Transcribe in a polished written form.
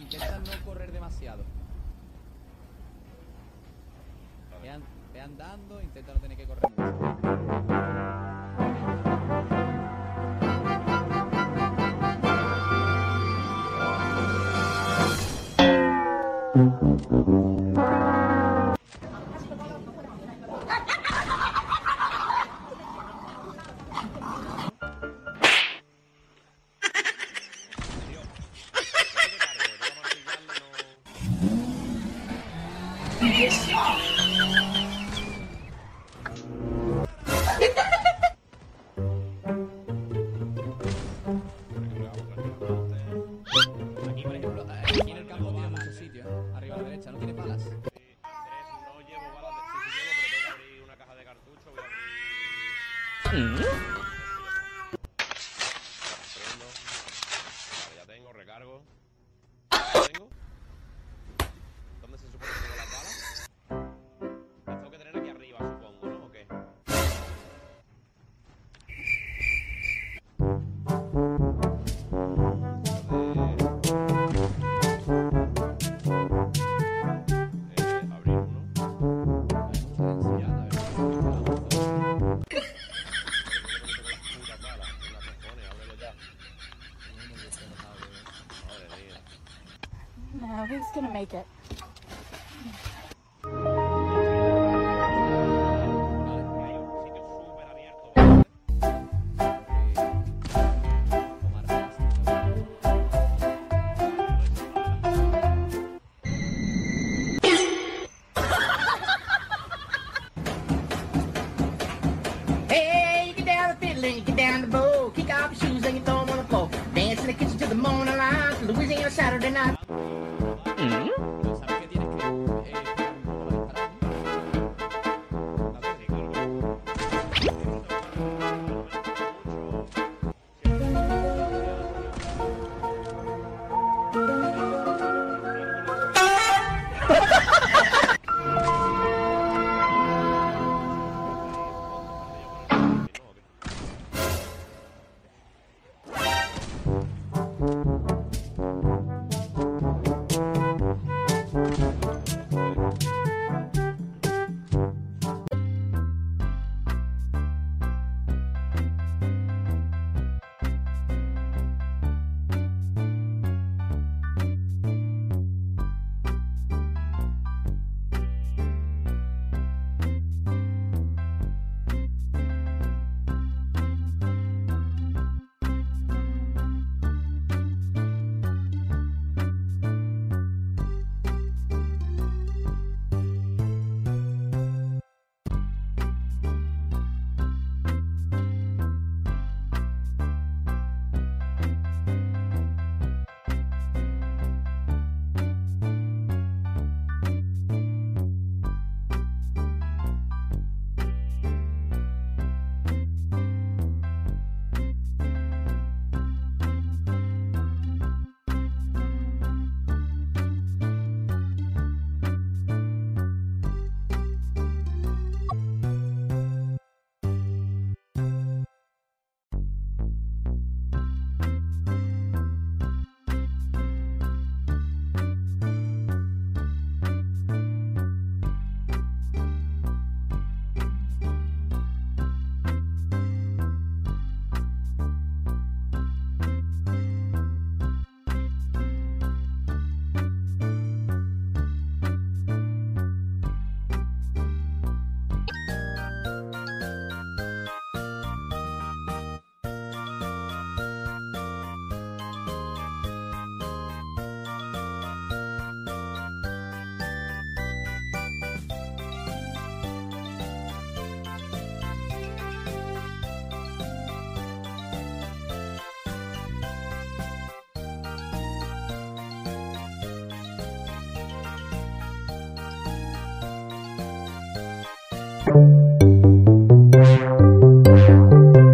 Intenta no correr demasiado. Ve andando, intenta no tener que correr mucho. Make it. Hey, get down the fiddling, get down the bow, kick off your shoes and you throw them on the floor. Dance in the kitchen till the morning light, Louisiana Saturday night. Thank you.